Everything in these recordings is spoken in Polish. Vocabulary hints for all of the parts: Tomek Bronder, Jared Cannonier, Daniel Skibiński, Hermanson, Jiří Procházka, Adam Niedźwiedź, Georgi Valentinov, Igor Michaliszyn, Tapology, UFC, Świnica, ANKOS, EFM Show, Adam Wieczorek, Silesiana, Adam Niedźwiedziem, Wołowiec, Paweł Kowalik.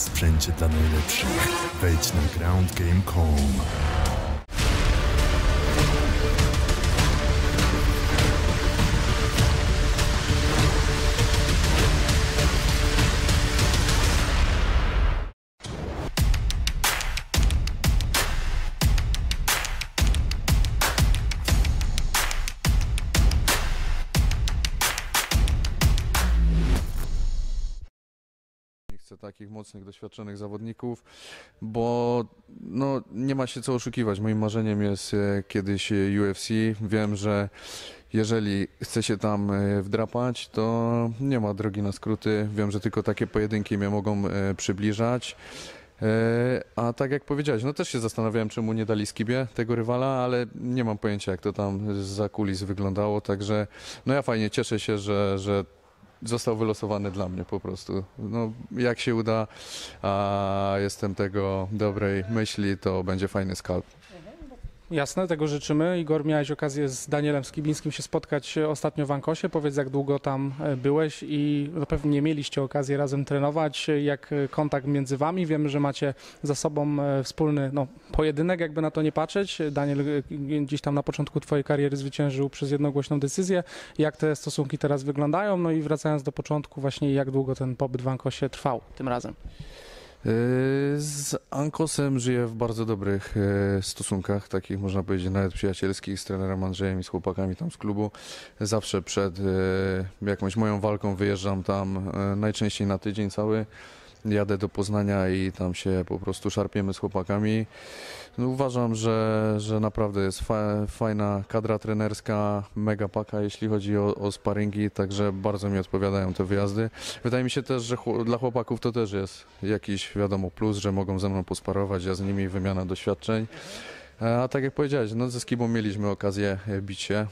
w sprzęcie dla najlepszych. Wejdź na groundgame.com. Takich mocnych, doświadczonych zawodników, bo no, nie ma się co oszukiwać. Moim marzeniem jest kiedyś UFC. Wiem, że jeżeli chce się tam wdrapać, to nie ma drogi na skróty. Wiem, że tylko takie pojedynki mnie mogą przybliżać. A tak jak powiedziałeś, no też się zastanawiałem, czemu nie dali Skibie tego rywala, ale nie mam pojęcia, jak to tam za kulis wyglądało. Także no ja fajnie cieszę się, że został wylosowany dla mnie po prostu. No, jak się uda, a jestem tego dobrej myśli, to będzie fajny skalp. Jasne, tego życzymy. Igor, miałeś okazję z Danielem Skibińskim się spotkać ostatnio w Ankosie. Powiedz, jak długo tam byłeś i no, pewnie mieliście okazję razem trenować. Jak kontakt między wami? Wiemy, że macie za sobą wspólny pojedynek, jakby na to nie patrzeć. Daniel gdzieś tam na początku twojej kariery zwyciężył przez jednogłośną decyzję. Jak te stosunki teraz wyglądają? No i wracając do początku, właśnie jak długo ten pobyt w Ankosie trwał tym razem? Z Ankosem żyję w bardzo dobrych stosunkach, takich można powiedzieć nawet przyjacielskich, z trenerem Andrzejem i z chłopakami tam z klubu. Zawsze przed jakąś moją walką wyjeżdżam tam najczęściej na tydzień cały. Jadę do Poznania i tam się po prostu szarpiemy z chłopakami. No, uważam, że naprawdę jest fajna kadra trenerska, mega paka, jeśli chodzi o sparingi, także bardzo mi odpowiadają te wyjazdy. Wydaje mi się też, że dla chłopaków to też jest jakiś, wiadomo, plus, że mogą ze mną posparować, ja z nimi wymiana doświadczeń. A tak jak powiedziałeś, no ze Skibą mieliśmy okazję bić się,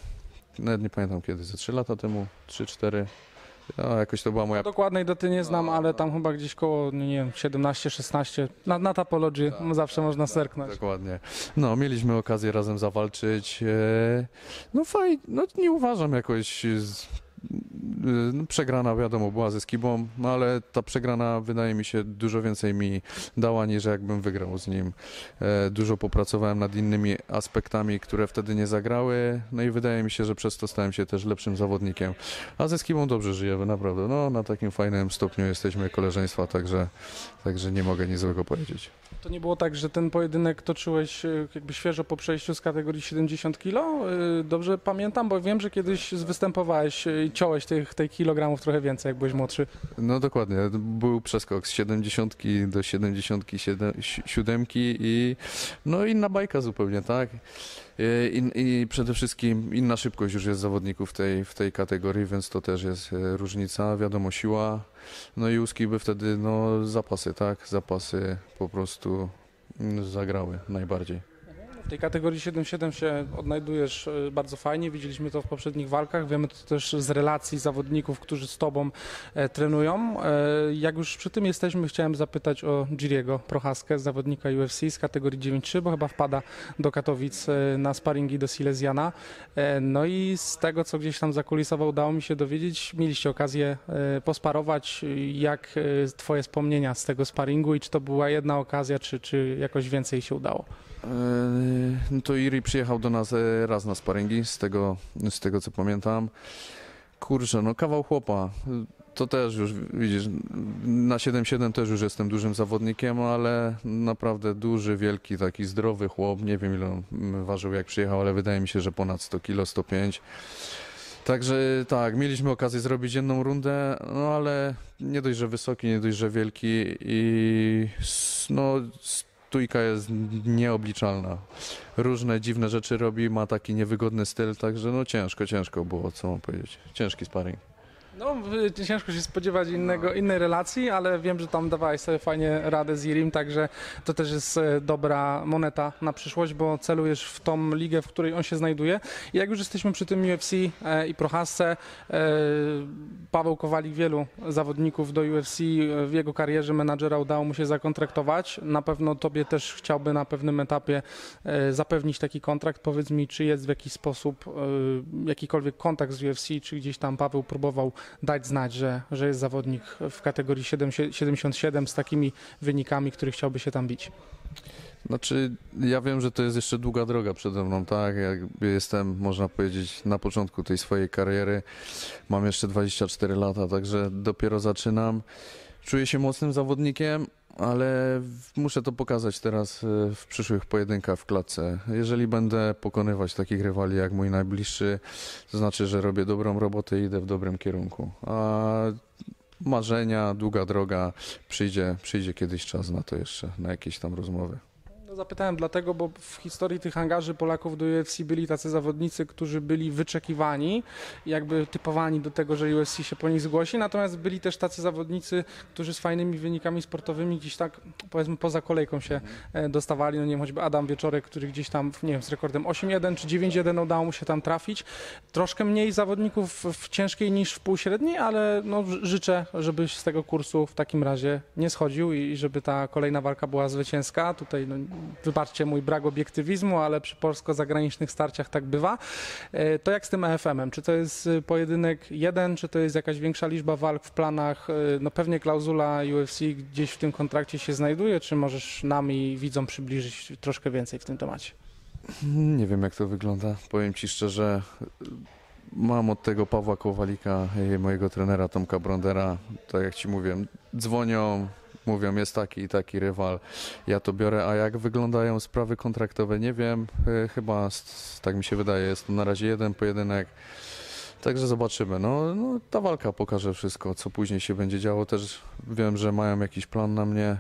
nawet nie pamiętam kiedy, ze 3 lata temu, 3-4. No, jakoś to była moja... Dokładnej daty nie znam, ale tam chyba gdzieś koło, nie wiem, 17-16, na Tapology zawsze można serknąć. Dokładnie. No, mieliśmy okazję razem zawalczyć. No fajnie, no nie uważam jakoś... Przegrana, wiadomo, była ze Skibą, no ale ta przegrana wydaje mi się dużo więcej mi dała, niż jakbym wygrał z nim. Dużo popracowałem nad innymi aspektami, które wtedy nie zagrały, no i wydaje mi się, że przez to stałem się też lepszym zawodnikiem. A ze Skibą dobrze żyjemy, naprawdę. No, na takim fajnym stopniu jesteśmy koleżeństwa, także nie mogę nic złego powiedzieć. To nie było tak, że ten pojedynek toczyłeś jakby świeżo po przejściu z kategorii 70 kg? Dobrze pamiętam, bo wiem, że kiedyś występowałeś i ciąłeś tych kilogramów trochę więcej, jak byłeś młodszy. No dokładnie, był przeskok z 70 do 77 i no inna bajka zupełnie, tak? I przede wszystkim inna szybkość już jest zawodników w tej kategorii, więc to też jest różnica, wiadomo, siła. No i u Skiby wtedy no, zapasy, tak? Zapasy po prostu zagrały najbardziej. W tej kategorii 7-7 się odnajdujesz bardzo fajnie, widzieliśmy to w poprzednich walkach, wiemy to też z relacji zawodników, którzy z tobą trenują. Jak już przy tym jesteśmy, chciałem zapytać o Jiřího Procházkę, zawodnika UFC z kategorii 9-3, bo chyba wpada do Katowic na sparingi do Silesiana. No i z tego, co gdzieś tam zakulisowo udało mi się dowiedzieć, mieliście okazję posparować. Jak twoje wspomnienia z tego sparingu i czy to była jedna okazja, czy jakoś więcej się udało? No to Jiří przyjechał do nas raz na sparingi, z tego co pamiętam. Kurczę, no kawał chłopa. To też już, widzisz, na 7-7 też już jestem dużym zawodnikiem, ale naprawdę duży, wielki, taki zdrowy chłop. Nie wiem, ile on ważył, jak przyjechał, ale wydaje mi się, że ponad 100 kg, 105 kg. Także tak, mieliśmy okazję zrobić jedną rundę, no ale nie dość, że wysoki, nie dość, że wielki i no... Stójka jest nieobliczalna. Różne dziwne rzeczy robi, ma taki niewygodny styl, także no ciężko było, co mam powiedzieć. Ciężki sparing. No, ciężko się spodziewać innej relacji, ale wiem, że tam dawałeś sobie fajnie radę z Jirim, także to też jest dobra moneta na przyszłość, bo celujesz w tą ligę, w której on się znajduje. I jak już jesteśmy przy tym UFC i Procházce, Paweł Kowalik, wielu zawodników do UFC w jego karierze menadżera udało mu się zakontraktować. Na pewno tobie też chciałby na pewnym etapie zapewnić taki kontrakt. Powiedz mi, czy jest w jakiś sposób jakikolwiek kontakt z UFC, czy gdzieś tam Paweł próbował dać znać, że jest zawodnik w kategorii 77 z takimi wynikami, który chciałby się tam bić? Znaczy, ja wiem, że to jest jeszcze długa droga przede mną, tak? Ja jestem, można powiedzieć, na początku tej swojej kariery. Mam jeszcze 24 lata, także dopiero zaczynam. Czuję się mocnym zawodnikiem, ale muszę to pokazać teraz w przyszłych pojedynkach w klatce. Jeżeli będę pokonywać takich rywali jak mój najbliższy, to znaczy, że robię dobrą robotę i idę w dobrym kierunku. A marzenia, długa droga, przyjdzie kiedyś czas na to jeszcze, na jakieś tam rozmowy. Zapytałem dlatego, bo w historii tych angaży Polaków do UFC byli tacy zawodnicy, którzy byli wyczekiwani, jakby typowani do tego, że UFC się po nich zgłosi, natomiast byli też tacy zawodnicy, którzy z fajnymi wynikami sportowymi gdzieś tak, powiedzmy, poza kolejką się dostawali, no nie wiem, choćby Adam Wieczorek, który gdzieś tam, nie wiem, z rekordem 8-1 czy 9-1 udało mu się tam trafić. Troszkę mniej zawodników w ciężkiej niż w półśredniej, ale no, życzę, żebyś z tego kursu w takim razie nie schodził i żeby ta kolejna walka była zwycięska. Tutaj no, wybaczcie mój brak obiektywizmu, ale przy polsko-zagranicznych starciach tak bywa. To jak z tym EFM-em? Czy to jest pojedynek jeden, czy to jest jakaś większa liczba walk w planach? No pewnie klauzula UFC gdzieś w tym kontrakcie się znajduje, czy możesz nam i widzom przybliżyć troszkę więcej w tym temacie? Nie wiem, jak to wygląda. Powiem ci szczerze, mam od tego Pawła Kowalika i mojego trenera Tomka Brondera, tak jak ci mówiłem, dzwonią, mówią, jest taki i taki rywal, ja to biorę, a jak wyglądają sprawy kontraktowe, nie wiem, chyba, tak mi się wydaje, jest to na razie jeden pojedynek, także zobaczymy. No, ta walka pokaże wszystko, co później się będzie działo, też wiem, że mają jakiś plan na mnie,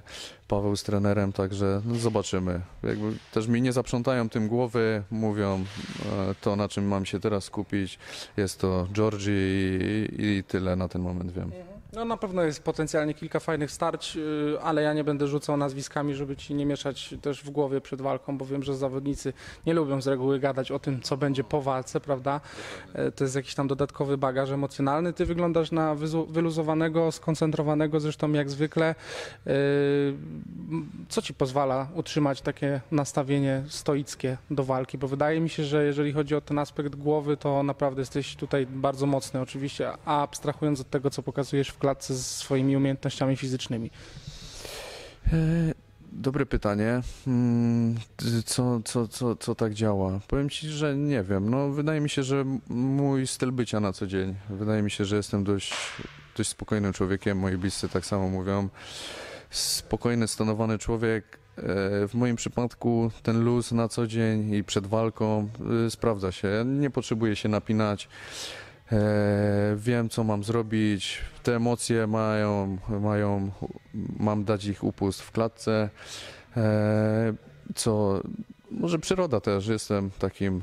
Paweł z trenerem, także no, zobaczymy. Jakby też mi nie zaprzątają tym głowy, mówią to, na czym mam się teraz skupić, jest to Georgi i tyle na ten moment wiem. No na pewno jest potencjalnie kilka fajnych starć, ale ja nie będę rzucał nazwiskami, żeby ci nie mieszać też w głowie przed walką, bo wiem, że zawodnicy nie lubią z reguły gadać o tym, co będzie po walce, prawda? To jest jakiś tam dodatkowy bagaż emocjonalny. Ty wyglądasz na wyluzowanego, skoncentrowanego, zresztą jak zwykle. Co ci pozwala utrzymać takie nastawienie stoickie do walki? Bo wydaje mi się, że jeżeli chodzi o ten aspekt głowy, to naprawdę jesteś tutaj bardzo mocny oczywiście, a abstrahując od tego, co pokazujesz w klatce ze swoimi umiejętnościami fizycznymi. Dobre pytanie. Co tak działa? Powiem ci, że nie wiem. No, wydaje mi się, że mój styl bycia na co dzień. Wydaje mi się, że jestem dość spokojnym człowiekiem. Moi bliscy tak samo mówią. Spokojny, stanowany człowiek. W moim przypadku ten luz na co dzień i przed walką sprawdza się. Nie potrzebuję się napinać. Wiem, co mam zrobić. Te emocje mam dać ich upust w klatce. Co może przyroda też. Jestem takim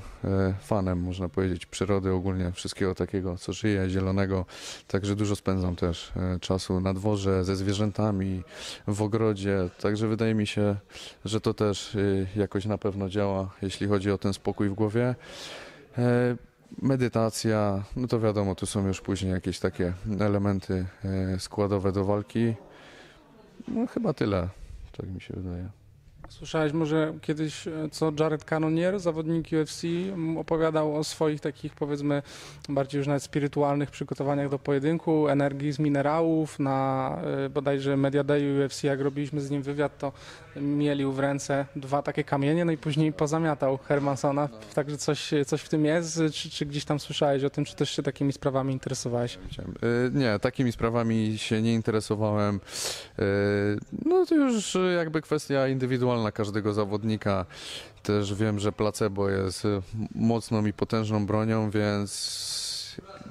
fanem, można powiedzieć, przyrody ogólnie, wszystkiego takiego, co żyje, zielonego. Także dużo spędzam też czasu na dworze, ze zwierzętami, w ogrodzie. Także wydaje mi się, że to też jakoś na pewno działa, jeśli chodzi o ten spokój w głowie. Medytacja, no to wiadomo, tu są już później jakieś takie elementy składowe do walki. No chyba tyle, tak mi się wydaje. Słyszałeś może kiedyś, co Jared Cannonier, zawodnik UFC, opowiadał o swoich takich, powiedzmy, bardziej już nawet spirytualnych przygotowaniach do pojedynku, energii z minerałów. Na bodajże Media Day UFC, jak robiliśmy z nim wywiad, to mielił w ręce dwa takie kamienie, no i później pozamiatał Hermansona. Także coś w tym jest. Czy gdzieś tam słyszałeś o tym, czy też się takimi sprawami interesowałeś? Nie, takimi sprawami się nie interesowałem. No to już jakby kwestia indywidualna na każdego zawodnika. Też wiem, że placebo jest mocną i potężną bronią, więc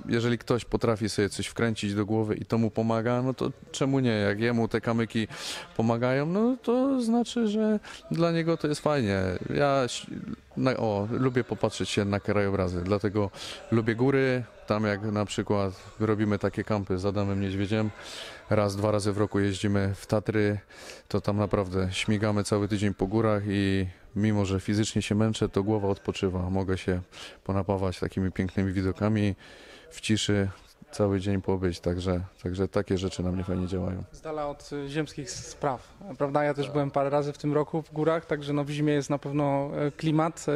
jeżeli ktoś potrafi sobie coś wkręcić do głowy i to mu pomaga, no to czemu nie? Jak jemu te kamyki pomagają, no to znaczy, że dla niego to jest fajnie. Ja lubię popatrzeć się na krajobrazy, dlatego lubię góry. Tam jak na przykład robimy takie kampy z Adamem Niedźwiedziem, raz, dwa razy w roku jeździmy w Tatry, to tam naprawdę śmigamy cały tydzień po górach i mimo, że fizycznie się męczę, to głowa odpoczywa. Mogę się ponapawać takimi pięknymi widokami w ciszy. cały dzień pobyć, także takie rzeczy na mnie fajnie działają. Z dala od ziemskich spraw, prawda? Ja też byłem parę razy w tym roku w górach, także no w zimie jest na pewno klimat.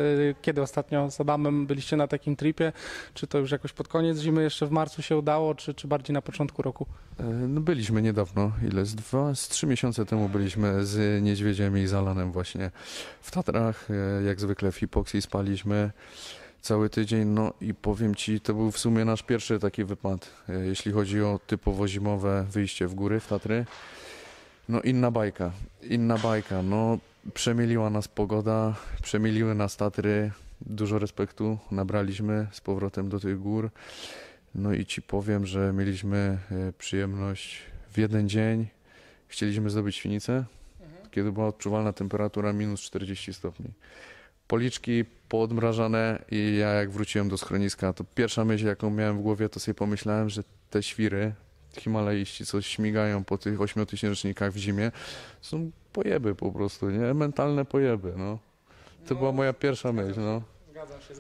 Kiedy ostatnio z Adamem byliście na takim tripie? Czy to już jakoś pod koniec zimy, jeszcze w marcu się udało, czy bardziej na początku roku? No byliśmy niedawno, ile? Z trzy miesiące temu byliśmy z Niedźwiedziem i z Alanem właśnie w Tatrach. Jak zwykle w hipoksji spaliśmy cały tydzień, no i powiem ci, to był w sumie nasz pierwszy taki wypad, jeśli chodzi o typowo zimowe wyjście w góry, w Tatry. No inna bajka, no przemieliła nas pogoda, przemieliły nas Tatry, dużo respektu nabraliśmy z powrotem do tych gór. No i ci powiem, że mieliśmy przyjemność w jeden dzień, chcieliśmy zdobyć Świnicę, kiedy była odczuwalna temperatura minus 40 stopni. Policzki poodmrażane i ja jak wróciłem do schroniska, to pierwsza myśl, jaką miałem w głowie, to sobie pomyślałem, że te świry, himalaiści, co śmigają po tych 8000-nikach w zimie, są pojeby po prostu, nie? Mentalne pojeby, no. To była moja pierwsza myśl, no.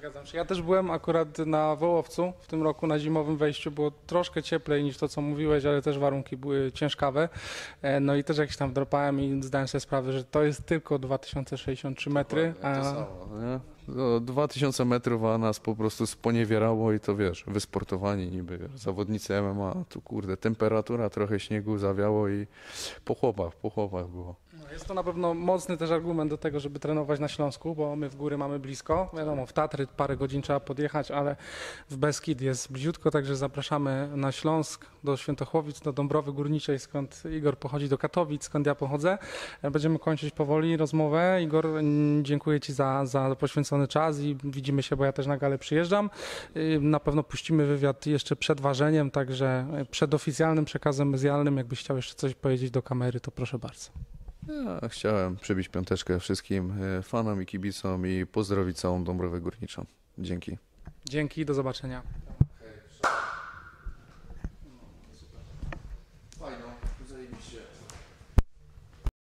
Zgadzam się. Ja też byłem akurat na Wołowcu w tym roku, na zimowym wejściu było troszkę cieplej niż to, co mówiłeś, ale też warunki były ciężkawe. No i też jak się tam dropałem i zdałem sobie sprawę, że to jest tylko 2063 metry. To samo, nie? 2000 metrów, a nas po prostu sponiewierało i to wiesz, wysportowani niby, zawodnicy MMA, tu kurde, temperatura, trochę śniegu zawiało i po chłopach było. Jest to na pewno mocny też argument do tego, żeby trenować na Śląsku, bo my w góry mamy blisko. Wiadomo, w Tatry parę godzin trzeba podjechać, ale w Beskid jest bliziutko, także zapraszamy na Śląsk, do Świętochłowic, do Dąbrowy Górniczej, skąd Igor pochodzi, do Katowic, skąd ja pochodzę. Będziemy kończyć powoli rozmowę. Igor, dziękuję ci za poświęcony czas i widzimy się, bo ja też na galę przyjeżdżam. Na pewno puścimy wywiad jeszcze przed ważeniem, także przed oficjalnym przekazem medialnym. Jakbyś chciał jeszcze coś powiedzieć do kamery, to proszę bardzo. Ja chciałem przybić piąteczkę wszystkim fanom i kibicom i pozdrowić całą Dąbrowę Górniczą. Dzięki. Dzięki, do zobaczenia. Fajno, zajebiście.